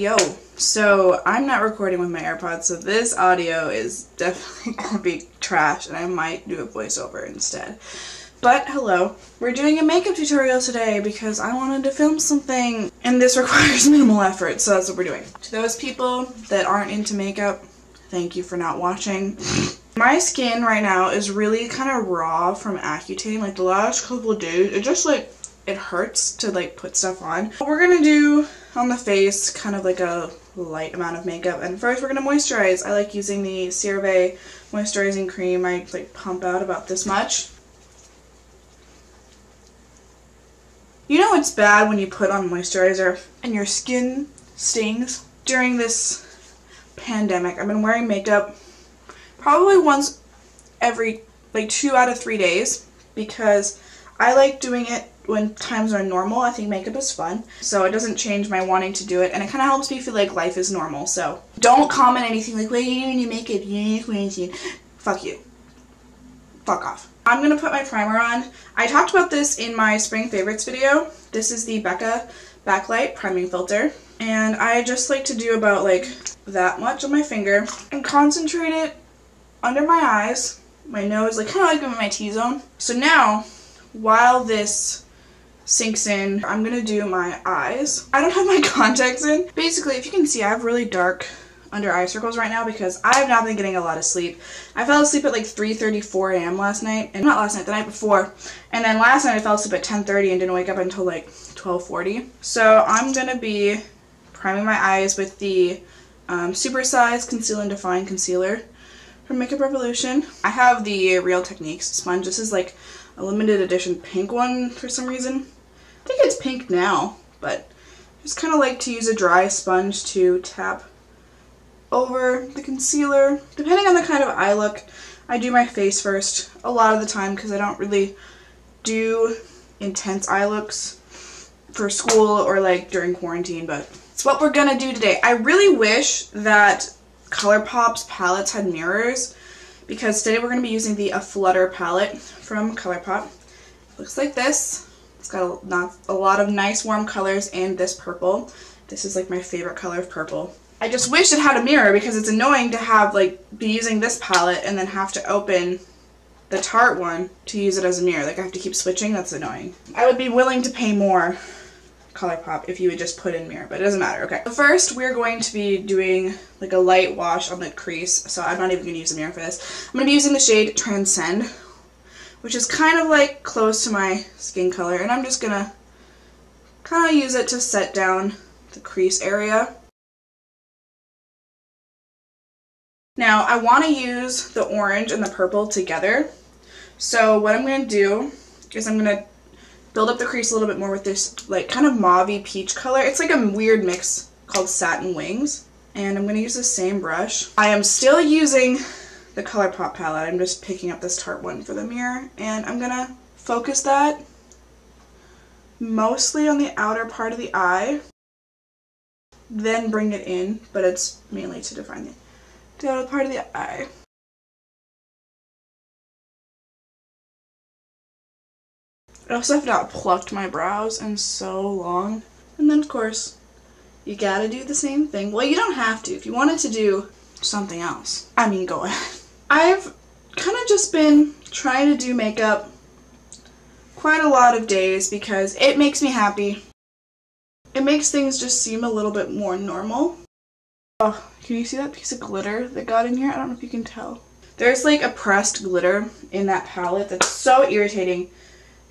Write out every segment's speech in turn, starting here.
Yo, so I'm not recording with my AirPods, so this audio is definitely gonna be trash and I might do a voiceover instead. But hello, we're doing a makeup tutorial today because I wanted to film something and this requires minimal effort, so that's what we're doing. To those people that aren't into makeup, thank you for not watching. My skin right now is really kind of raw from Accutane. Like the last couple of days, it just like, it hurts to like put stuff on. But we're gonna do on the face kind of like a light amount of makeup, and first we're gonna moisturize. I like using the CeraVe moisturizing cream. I like pump out about this much. You know it's bad when you put on moisturizer and your skin stings. During this pandemic, I've been wearing makeup probably once every like 2 out of 3 days because I like doing it when times are normal. I think makeup is fun, so it doesn't change my wanting to do it, and it kind of helps me feel like life is normal. So don't comment anything like, "What do you do when you make it? You need to." Fuck you. Fuck off. I'm gonna put my primer on. I talked about this in my spring favorites video. This is the Becca Backlight priming filter, and I just like to do about like that much on my finger and concentrate it under my eyes, my nose, like kind of like in my T-zone. So now, while this sinks in, I'm gonna do my eyes. I don't have my contacts in. Basically, if you can see, I have really dark under eye circles right now because I've not been getting a lot of sleep. I fell asleep at like 3:34 a.m. last night, and not last night, the night before. And then last night I fell asleep at 10:30 and didn't wake up until like 12:40. So I'm gonna be priming my eyes with the Supersize Conceal and Define Concealer from Makeup Revolution. I have the Real Techniques sponge. This is like a limited edition pink one for some reason. I think it's pink now, but I just kind of like to use a dry sponge to tap over the concealer. Depending on the kind of eye look, I do my face first a lot of the time because I don't really do intense eye looks for school or like during quarantine, but it's what we're gonna do today. I really wish that ColourPop's palettes had mirrors because today we're gonna be using the A Flutter palette from ColourPop. It looks like this. It's got a lot of nice warm colors and this purple. This is like my favorite color of purple. I just wish it had a mirror because it's annoying to have like be using this palette and then have to open the Tarte one to use it as a mirror. Like I have to keep switching, that's annoying. I would be willing to pay more ColourPop if you would just put in mirror, but it doesn't matter, okay. First we're going to be doing like a light wash on the crease, so I'm not even gonna use a mirror for this. I'm gonna be using the shade Transcend, which is kind of like close to my skin color, and I'm just gonna kind of use it to set down the crease area. Now I want to use the orange and the purple together, so what I'm gonna do is I'm gonna build up the crease a little bit more with this like kind of mauve-y peach color. It's like a weird mix called Satin Wings, and I'm gonna use the same brush. I am still using the ColourPop palette. I'm just picking up this Tarte one for the mirror, and I'm gonna focus that mostly on the outer part of the eye, then bring it in, but it's mainly to define the outer part of the eye. I also have not plucked my brows in so long. And then of course, you gotta do the same thing. Well, you don't have to. If you wanted to do something else, I mean, go ahead. I've kind of just been trying to do makeup quite a lot of days because it makes me happy. It makes things just seem a little bit more normal. Oh, can you see that piece of glitter that got in here? I don't know if you can tell. There's like a pressed glitter in that palette that's so irritating.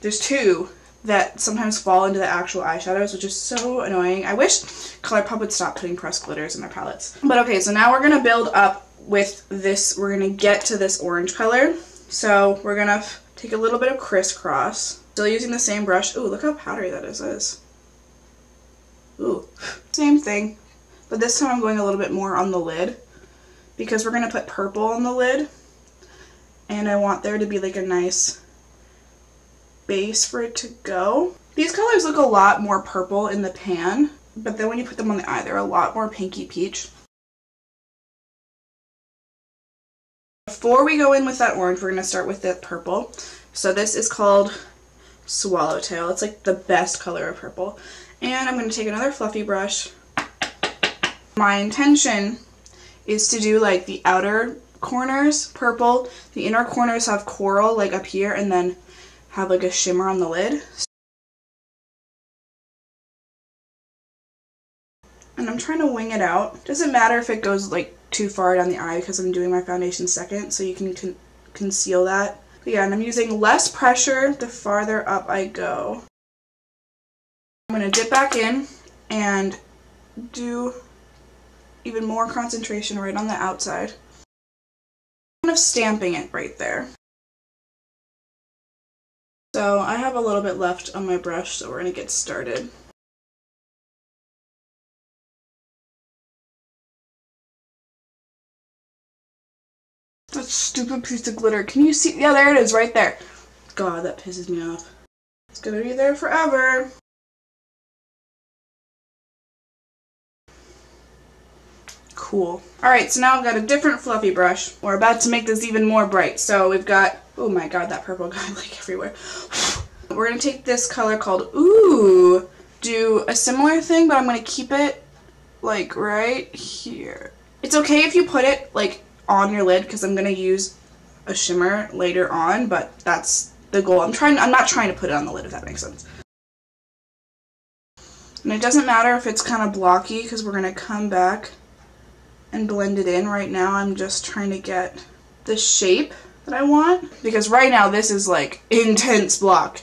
There's two that sometimes fall into the actual eyeshadows, which is so annoying. I wish ColourPop would stop putting pressed glitters in their palettes. But okay, so now we're gonna build up with this. We're gonna get to this orange color. So we're gonna take a little bit of crisscross. Still using the same brush. Ooh, look how powdery that is. Ooh, same thing. But this time I'm going a little bit more on the lid because we're gonna put purple on the lid. And I want there to be like a nice base for it to go. These colors look a lot more purple in the pan, but then when you put them on the eye, they're a lot more pinky peach. Before we go in with that orange, we're gonna start with that purple. So this is called Swallowtail. It's like the best color of purple. And I'm gonna take another fluffy brush My intention is to do like the outer corners purple, the inner corners have coral like up here, and then have like a shimmer on the lid. And I'm trying to wing it out. Doesn't matter if it goes like too far down the eye because I'm doing my foundation second, so you can conceal that. But yeah, and I'm using less pressure the farther up I go. I'm going to dip back in and do even more concentration right on the outside. Kind of stamping it right there. So I have a little bit left on my brush, so we're going to get started. That stupid piece of glitter. Can you see? Yeah, there it is right there. God, that pisses me off. It's going to be there forever. Cool. Alright, so now I've got a different fluffy brush. We're about to make this even more bright. So we've got, oh my god, that purple got like everywhere. We're going to take this color called Ooh, do a similar thing, but I'm going to keep it like right here. It's okay if you put it like on your lid because I'm going to use a shimmer later on, but that's the goal. I'm not trying to put it on the lid, if that makes sense. And it doesn't matter if it's kind of blocky because we're going to come back and blend it in. Right now I'm just trying to get the shape that I want, because right now this is like intense block.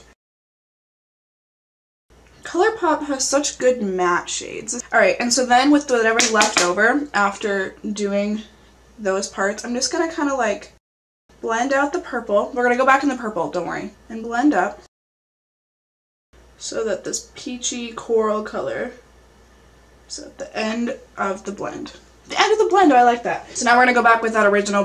ColourPop has such good matte shades. Alright, and so then with whatever's left over after doing those parts, I'm just gonna kind of like blend out the purple. We're gonna go back in the purple, don't worry, and blend up so that this peachy coral color is at the end of the blend. The end of the blend, oh, I like that. So now we're going to go back with that original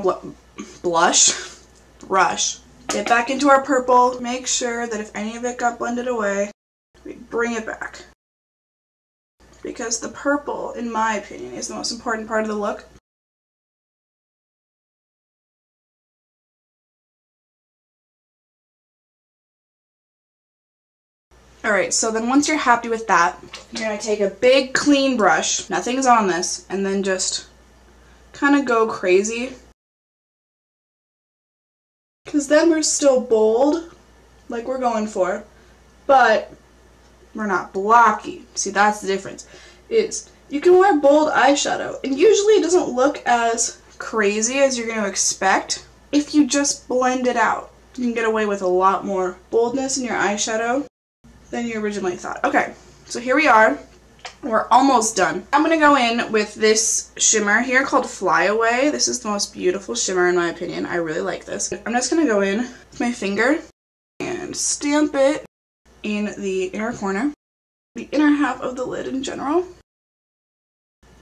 brush. Get back into our purple. Make sure that if any of it got blended away, we bring it back. Because the purple, in my opinion, is the most important part of the look. Alright, so then once you're happy with that, you're going to take a big clean brush, nothing's on this, and then just kind of go crazy. Because then we're still bold, like we're going for, but we're not blocky. See, that's the difference. It's, you can wear bold eyeshadow, and usually it doesn't look as crazy as you're going to expect if you just blend it out. You can get away with a lot more boldness in your eyeshadow than you originally thought. Okay, so here we are. We're almost done. I'm gonna go in with this shimmer here called Fly Away. This is the most beautiful shimmer in my opinion. I really like this. I'm just gonna go in with my finger and stamp it in the inner corner, the inner half of the lid in general.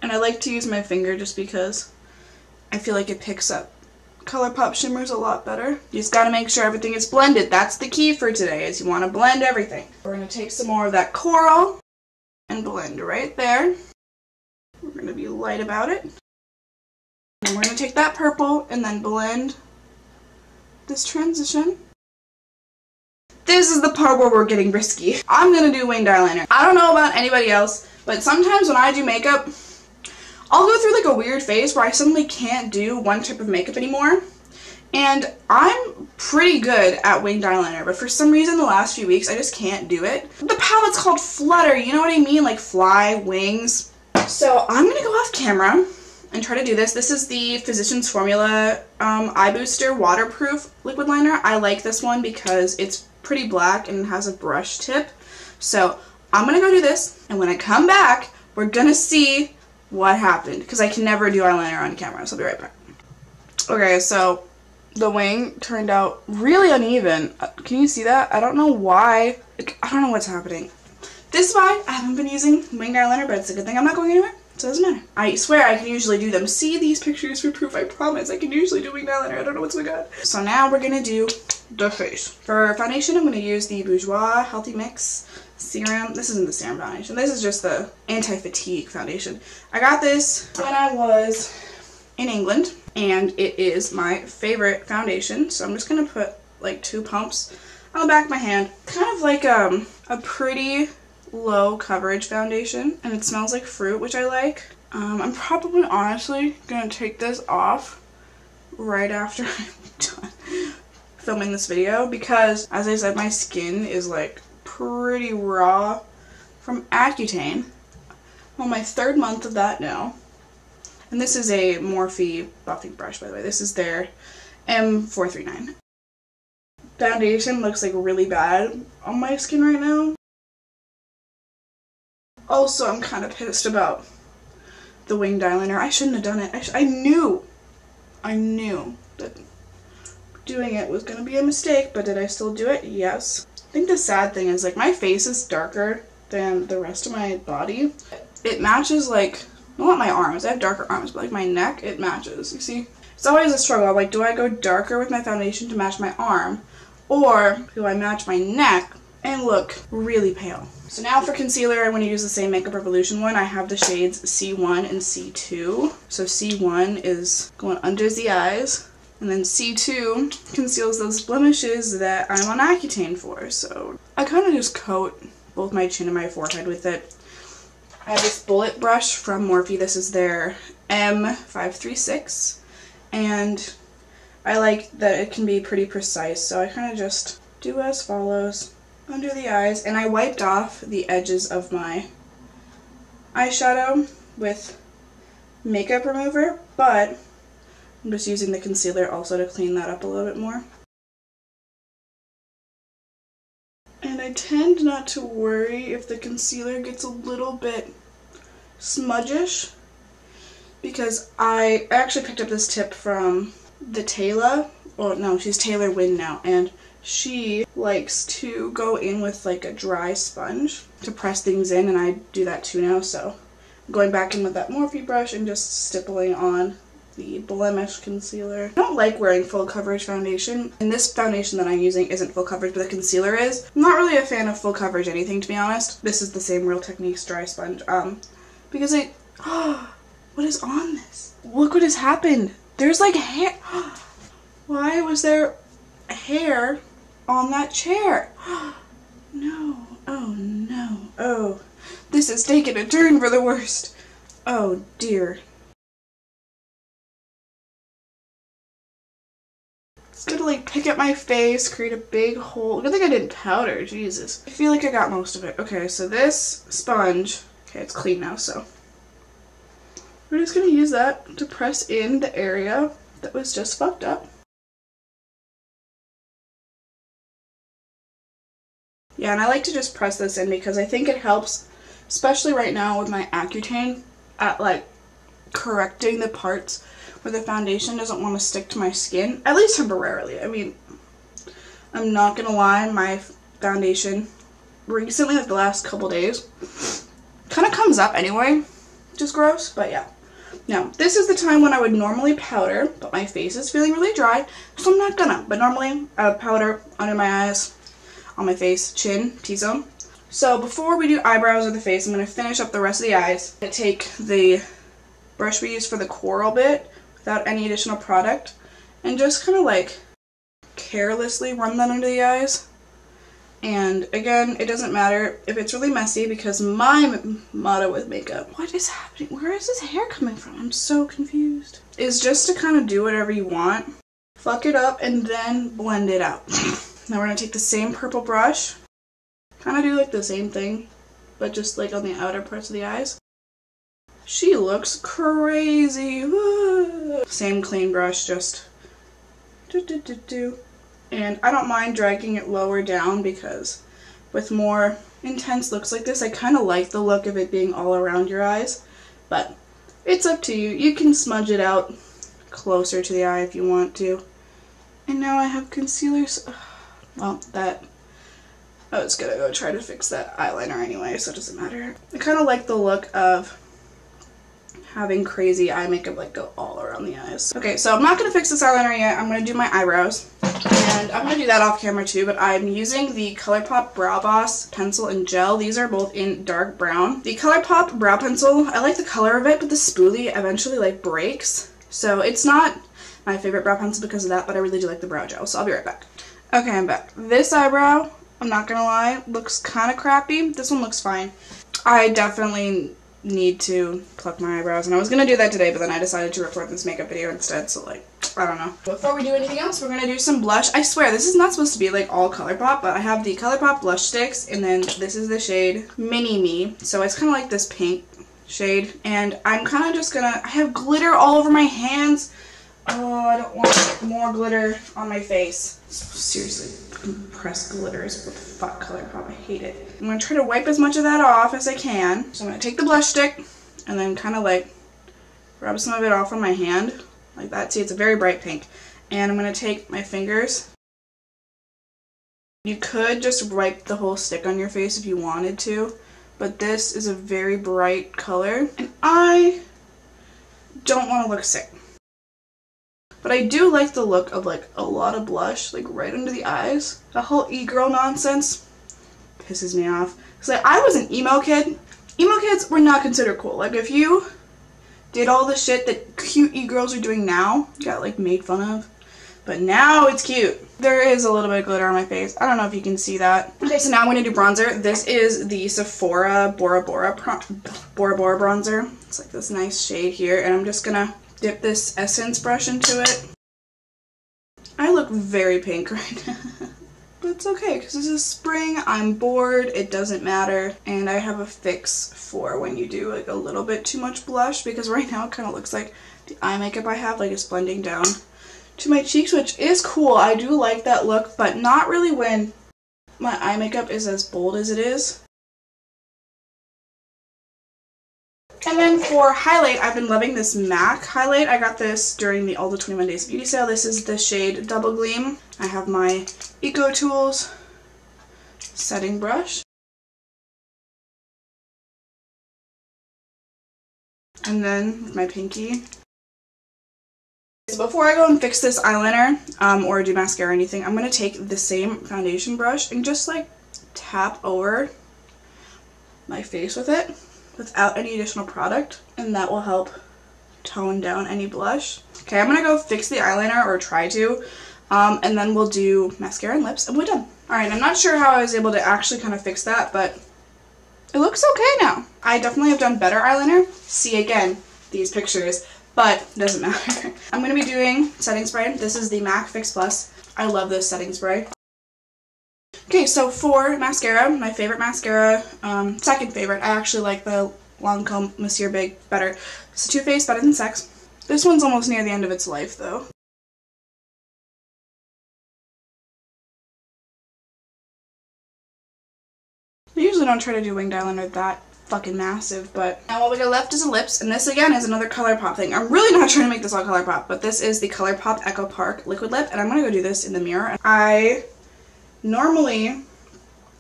And I like to use my finger just because I feel like it picks up ColourPop shimmers a lot better. You just gotta make sure everything is blended. That's the key for today, is you want to blend everything. We're gonna take some more of that coral and blend right there. We're gonna be light about it. And we're gonna take that purple and then blend this transition. This is the part where we're getting risky. I'm gonna do winged eyeliner. I don't know about anybody else, but sometimes when I do makeup, I'll go through like a weird phase where I suddenly can't do one type of makeup anymore, and I'm pretty good at winged eyeliner, but for some reason the last few weeks I just can't do it. The palette's called Flutter, you know what I mean? Like fly, wings. So I'm gonna go off camera and try to do this. This is the Physician's Formula Eye Booster Waterproof Liquid Liner. I like this one because it's pretty black and it has a brush tip. So I'm gonna go do this, and when I come back, we're gonna see what happened, because I can never do eyeliner on camera, so I'll be right back. Okay, so the wing turned out really uneven. Can you see that? I don't know why. I don't know what's happening. This is why I haven't been using winged eyeliner, but it's a good thing I'm not going anywhere, so it doesn't matter. I swear I can usually do them. See these pictures for proof, I promise. I can usually do winged eyeliner. I don't know what's going on. So now we're going to do the face. For foundation, I'm going to use the Bourjois Healthy Mix Serum. This isn't the serum foundation. This is just the anti-fatigue foundation. I got this when I was in England, and it is my favorite foundation. So I'm just going to put like 2 pumps on the back of my hand. Kind of like a pretty low coverage foundation, and it smells like fruit, which I like. I'm probably honestly going to take this off right after I'm done filming this video because, as I said, my skin is like pretty raw from Accutane. I'm on my third month of that now. And this is a Morphe buffing brush, by the way. This is their M439. Foundation looks like really bad on my skin right now. Also, I'm kind of pissed about the winged eyeliner. I shouldn't have done it. I knew that doing it was going to be a mistake, but did I still do it? Yes. I think the sad thing is, like, my face is darker than the rest of my body. It matches, like, well, not my arms. I have darker arms, but, like, my neck, it matches. You see? It's always a struggle. Like, do I go darker with my foundation to match my arm, or do I match my neck and look really pale? So now for concealer, I want to use the same Makeup Revolution one. I have the shades C1 and C2. So C1 is going under the eyes, and then C2 conceals those blemishes that I'm on Accutane for. So I kind of just coat both my chin and my forehead with it. I have this bullet brush from Morphe. This is their M536, and I like that it can be pretty precise, so I kind of just do as follows. Under the eyes, and I wiped off the edges of my eyeshadow with makeup remover, but I'm just using the concealer also to clean that up a little bit more. And I tend not to worry if the concealer gets a little bit smudgish because I actually picked up this tip from the Taylor, oh no, she's Taylor Wynn now, and she likes to go in with like a dry sponge to press things in, and I do that too now, so I'm going back in with that Morphe brush and just stippling on the blemish concealer. I don't like wearing full coverage foundation, and this foundation that I'm using isn't full coverage, but the concealer is. I'm not really a fan of full coverage anything, to be honest. This is the same Real Techniques dry sponge, because it, oh, what is on this? Look what has happened. There's like hair, why was there hair on that chair? No, oh no, oh, this is taking a turn for the worst. Oh dear. It's gonna like pick at my face, create a big hole. Good thing I didn't powder, Jesus. I feel like I got most of it. Okay, so this sponge, okay, it's clean now, so we're just gonna use that to press in the area that was just fucked up. Yeah, and I like to just press this in because I think it helps, especially right now with my Accutane, at like correcting the parts where the foundation doesn't want to stick to my skin, at least temporarily. I mean, I'm not gonna lie, my foundation recently, like the last couple days, kind of comes up anyway, which is gross, but yeah. Now, this is the time when I would normally powder, but my face is feeling really dry, so I'm not gonna. But normally, I would powder under my eyes, on my face, chin, T-zone. So before we do eyebrows or the face, I'm going to finish up the rest of the eyes. I'm going to take the brush we used for the coral bit without any additional product and just kind of like carelessly run that under the eyes. And again, it doesn't matter if it's really messy because my motto with makeup, what is happening? Where is this hair coming from? I'm so confused. Is just to kind of do whatever you want, fuck it up, and then blend it out. Now we're going to take the same purple brush, kind of do like the same thing, but just like on the outer parts of the eyes. She looks crazy. Woo. Same clean brush, just do. And I don't mind dragging it lower down because with more intense looks like this, I kind of like the look of it being all around your eyes, but it's up to you. You can smudge it out closer to the eye if you want to. And now I have concealers. Well, that, I was gonna go try to fix that eyeliner anyway, so it doesn't matter. I kind of like the look of having crazy eye makeup like go all around the eyes. Okay, so I'm not gonna fix this eyeliner yet. I'm gonna do my eyebrows, and I'm gonna do that off camera too, but I'm using the ColourPop Brow Boss Pencil and Gel. These are both in dark brown. The ColourPop Brow Pencil, I like the color of it, but the spoolie eventually like breaks. So it's not my favorite brow pencil because of that, but I really do like the brow gel, so I'll be right back. Okay, I'm back. This eyebrow, I'm not gonna lie, looks kind of crappy. This one looks fine. I definitely need to pluck my eyebrows, and I was gonna do that today, but then I decided to record this makeup video instead, so like, I don't know. Before we do anything else, we're gonna do some blush. I swear, this is not supposed to be like all ColourPop, but I have the ColourPop blush sticks, and then this is the shade Mini Me, so it's kind of like this pink shade, and I'm kind of just gonna, I have glitter all over my hands. Oh, I don't want more glitter on my face. Seriously, compressed glitter is what the fuck ColourPop, I hate it. I'm gonna try to wipe as much of that off as I can. So I'm gonna take the blush stick and then kind of like rub some of it off on my hand, like that. See, it's a very bright pink. And I'm gonna take my fingers. You could just wipe the whole stick on your face if you wanted to, but this is a very bright color, and I don't want to look sick. But I do like the look of like a lot of blush, like right under the eyes. The whole e-girl nonsense pisses me off. Cause like I was an emo kid. Emo kids were not considered cool. Like if you did all the shit that cute e-girls are doing now, got like made fun of. But now it's cute. There is a little bit of glitter on my face. I don't know if you can see that. Okay, so now I'm going to do bronzer. This is the Sephora Bora Bora bronzer. It's like this nice shade here, and I'm just gonna dip this essence brush into it. I look very pink right now. But it's okay, because this is spring, I'm bored, it doesn't matter. And I have a fix for when you do like a little bit too much blush, because right now it kind of looks like the eye makeup I have, like it's blending down to my cheeks, which is cool. I do like that look, but not really when my eye makeup is as bold as it is. And then for highlight, I've been loving this MAC highlight. I got this during the All the 21 Days Beauty Sale. This is the shade Double Gleam. I have my Eco Tools setting brush. And then with my pinky. So before I go and fix this eyeliner or do mascara or anything, I'm going to take the same foundation brush and just like tap over my face with it without any additional product, and that will help tone down any blush. Okay, I'm gonna go fix the eyeliner, or try to, and then we'll do mascara and lips, and we're done. Alright, I'm not sure how I was able to actually kind of fix that, but it looks okay now. I definitely have done better eyeliner. See again, these pictures, but it doesn't matter. I'm gonna be doing setting spray. This is the MAC Fix Plus. I love this setting spray. Okay, so for mascara, my favorite mascara, second favorite, I actually like the Lancôme Monsieur Big better. It's Too Faced, Better Than Sex. This one's almost near the end of its life, though. I usually don't try to do winged eyeliner that fucking massive, but now all we got left is the lips, and this again is another ColourPop thing. I'm really not trying to make this all ColourPop, but this is the ColourPop Echo Park Liquid Lip, and I'm gonna go do this in the mirror. I normally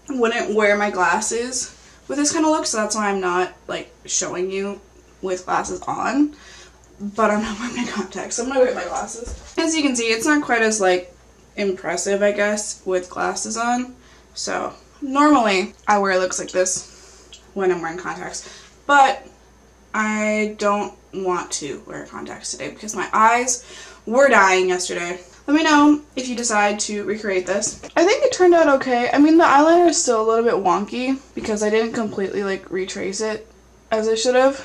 wouldn't wear my glasses with this kind of look, so that's why I'm not like showing you with glasses on, but I'm not wearing my contacts, so I'm gonna go get my glasses. As you can see, it's not quite as like impressive, I guess, with glasses on. So normally I wear looks like this when I'm wearing contacts, but I don't want to wear contacts today because my eyes were dying yesterday. Let me know if you decide to recreate this. I think it turned out okay. I mean, the eyeliner is still a little bit wonky because I didn't completely like retrace it as I should have.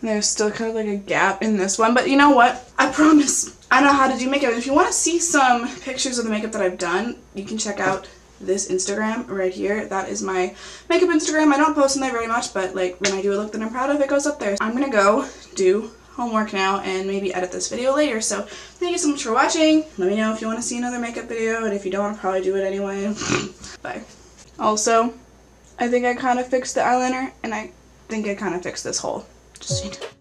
And there's still kind of like a gap in this one, but you know what? I promise I know how to do makeup. If you want to see some pictures of the makeup that I've done, you can check out this Instagram right here. That is my makeup Instagram. I don't post on there very much, but like when I do a look that I'm proud of, it goes up there. I'm gonna go do homework now and maybe edit this video later. So thank you so much for watching. Let me know if you want to see another makeup video, and if you don't, I'll probably do it anyway. Bye. Also, I think I kind of fixed the eyeliner, and I think I kind of fixed this hole. Just so you know.